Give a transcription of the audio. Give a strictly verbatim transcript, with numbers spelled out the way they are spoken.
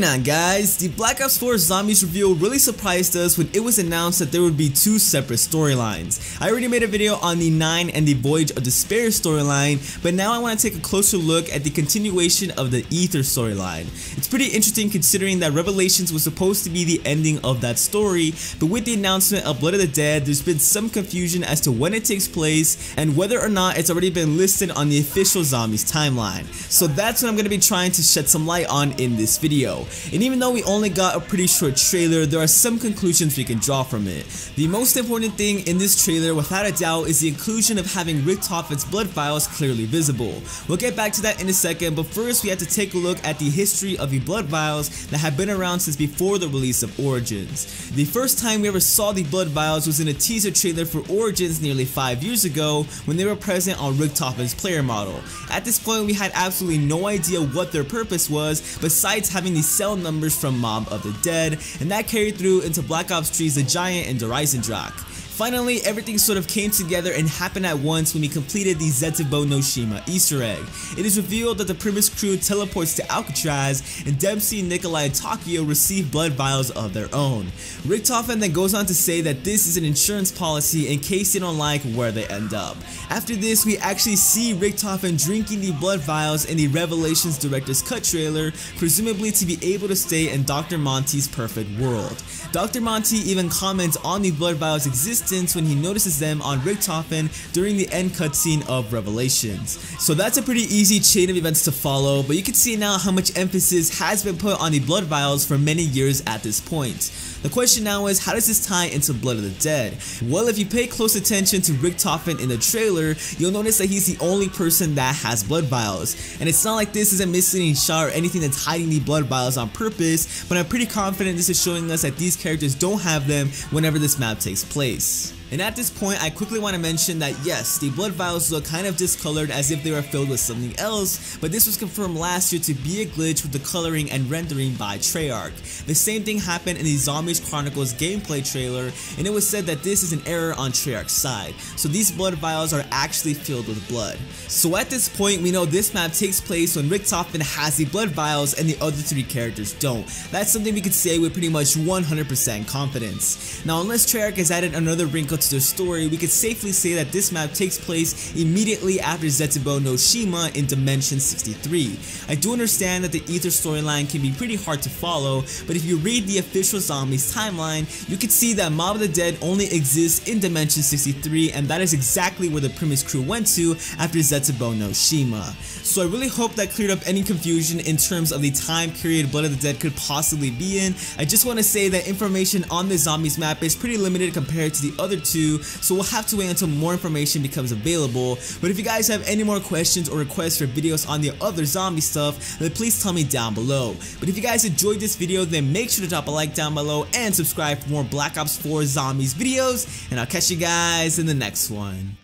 going on, guys? The Black Ops four Zombies reveal really surprised us when it was announced that there would be two separate storylines. I already made a video on the nine and the Voyage of Despair storyline, but now I want to take a closer look at the continuation of the Aether storyline. It's pretty interesting considering that Revelations was supposed to be the ending of that story, but with the announcement of Blood of the Dead, there's been some confusion as to when it takes place and whether or not it's already been listed on the official Zombies timeline. So that's what I'm going to be trying to shed some light on in this video. And even though we only got a pretty short trailer, there are some conclusions we can draw from it. The most important thing in this trailer, without a doubt, is the inclusion of having Richtofen's blood vials clearly visible. We'll get back to that in a second, but first we have to take a look at the history of the blood vials that have been around since before the release of Origins. The first time we ever saw the blood vials was in a teaser trailer for Origins nearly five years ago when they were present on Richtofen's player model. At this point, we had absolutely no idea what their purpose was besides having the cell numbers from Mob of the Dead, and that carried through into Black Ops three's The Giant and Drak. Finally, everything sort of came together and happened at once when we completed the Zetsubo no Shima Easter egg. It is revealed that the Primus crew teleports to Alcatraz, and Dempsey, Nikolai, and Takio receive blood vials of their own. Richtofen then goes on to say that this is an insurance policy in case they don't like where they end up. After this, we actually see Richtofen drinking the blood vials in the Revelations Director's Cut trailer, presumably to be able to stay in Doctor Monty's perfect world. Doctor Monty even comments on the blood vials existing when he notices them on Richtofen during the end cutscene of Revelations. So that's a pretty easy chain of events to follow, but you can see now how much emphasis has been put on the blood vials for many years at this point. The question now is, how does this tie into Blood of the Dead? Well, if you pay close attention to Richtofen in the trailer, you'll notice that he's the only person that has blood vials. And it's not like this is a misleading shot or anything that's hiding the blood vials on purpose, but I'm pretty confident this is showing us that these characters don't have them whenever this map takes place. And at this point, I quickly want to mention that yes, the blood vials look kind of discolored as if they were filled with something else, but this was confirmed last year to be a glitch with the coloring and rendering by Treyarch. The same thing happened in the Zombies Chronicles gameplay trailer, and it was said that this is an error on Treyarch's side, so these blood vials are actually filled with blood. So at this point, we know this map takes place when Richtofen has the blood vials and the other three characters don't. That's something we could say with pretty much one hundred percent confidence. Now, unless Treyarch has added another wrinkle to their story, we could safely say that this map takes place immediately after Zetsubo no Shima in Dimension sixty-three. I do understand that the Aether storyline can be pretty hard to follow, but if you read the official Zombies timeline, you could see that Mob of the Dead only exists in Dimension sixty-three, and that is exactly where the Primus crew went to after Zetsubo no Shima. So I really hope that cleared up any confusion in terms of the time period Blood of the Dead could possibly be in. I just want to say that information on the Zombies map is pretty limited compared to the other two, so we'll have to wait until more information becomes available. But if you guys have any more questions or requests for videos on the other zombie stuff, then please tell me down below. But if you guys enjoyed this video, then make sure to drop a like down below and subscribe for more Black Ops four Zombies videos, and I'll catch you guys in the next one.